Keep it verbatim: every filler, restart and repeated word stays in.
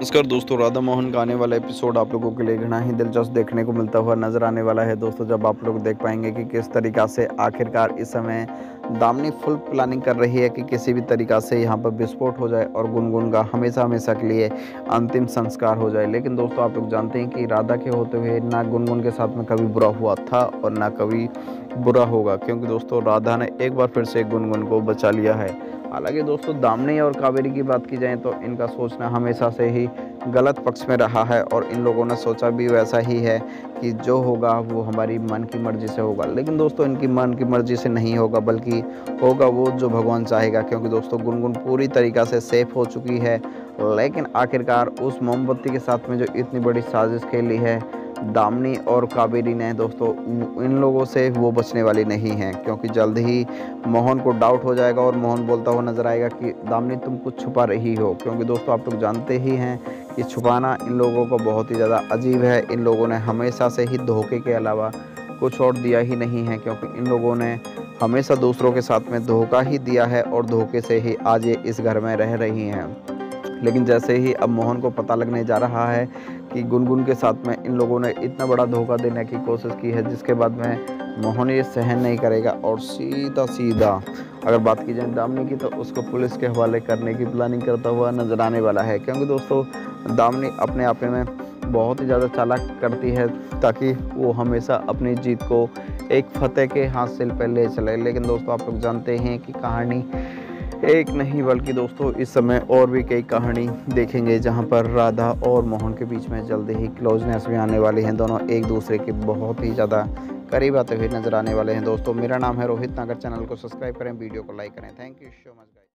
नमस्कार दोस्तों, राधा मोहन का आने वाला एपिसोड आप लोगों के लिए घना ही दिलचस्प देखने को मिलता हुआ नजर आने वाला है। दोस्तों, जब आप लोग देख पाएंगे कि किस तरीका से आखिरकार इस समय दामनी फुल प्लानिंग कर रही है कि किसी भी तरीका से यहाँ पर विस्फोट हो जाए और गुनगुन का हमेशा हमेशा के लिए अंतिम संस्कार हो जाए। लेकिन दोस्तों, आप लोग जानते हैं कि राधा के होते हुए ना गुनगुन के साथ में कभी बुरा हुआ था और ना कभी बुरा होगा, क्योंकि दोस्तों राधा ने एक बार फिर से गुनगुन को बचा लिया है। हालांकि दोस्तों, दामनी और कावेरी की बात की जाए तो इनका सोचना हमेशा से ही गलत पक्ष में रहा है और इन लोगों ने सोचा भी वैसा ही है कि जो होगा वो हमारी मन की मर्ज़ी से होगा। लेकिन दोस्तों, इनकी मन की मर्ज़ी से नहीं होगा, बल्कि होगा वो जो भगवान चाहेगा, क्योंकि दोस्तों गुनगुन पूरी तरीक़ा से सेफ हो चुकी है। लेकिन आखिरकार उस मोमबत्ती के साथ में जो इतनी बड़ी साजिश खेली है दामनी और कावेरी ने, दोस्तों इन लोगों से वो बचने वाली नहीं हैं, क्योंकि जल्द ही मोहन को डाउट हो जाएगा और मोहन बोलता हुआ नज़र आएगा कि दामनी तुम कुछ छुपा रही हो। क्योंकि दोस्तों, आप लोग जानते ही हैं कि छुपाना इन लोगों को बहुत ही ज़्यादा अजीब है। इन लोगों ने हमेशा से ही धोखे के अलावा कुछ और दिया ही नहीं है, क्योंकि इन लोगों ने हमेशा दूसरों के साथ में धोखा ही दिया है और धोखे से ही आज ये इस घर में रह रही हैं। लेकिन जैसे ही अब मोहन को पता लगने जा रहा है कि गुनगुन के साथ में इन लोगों ने इतना बड़ा धोखा देने की कोशिश की है, जिसके बाद में मोहन ये सहन नहीं करेगा और सीधा सीधा अगर बात की जाए दामनी की तो उसको पुलिस के हवाले करने की प्लानिंग करता हुआ नजर आने वाला है। क्योंकि दोस्तों, दामनी अपने आप में बहुत ही ज़्यादा चालाक करती है ताकि वो हमेशा अपनी जीत को एक फतेह के हासिल पर ले चले। लेकिन दोस्तों, आप लोग जानते हैं कि कहानी एक नहीं बल्कि दोस्तों इस समय और भी कई कहानी देखेंगे, जहां पर राधा और मोहन के बीच में जल्दी ही क्लोजनेस भी आने वाली हैं। दोनों एक दूसरे के बहुत ही ज़्यादा करीब आते हुए नजर आने वाले हैं। दोस्तों, मेरा नाम है रोहित नागर, चैनल को सब्सक्राइब करें, वीडियो को लाइक करें। Thank you so much.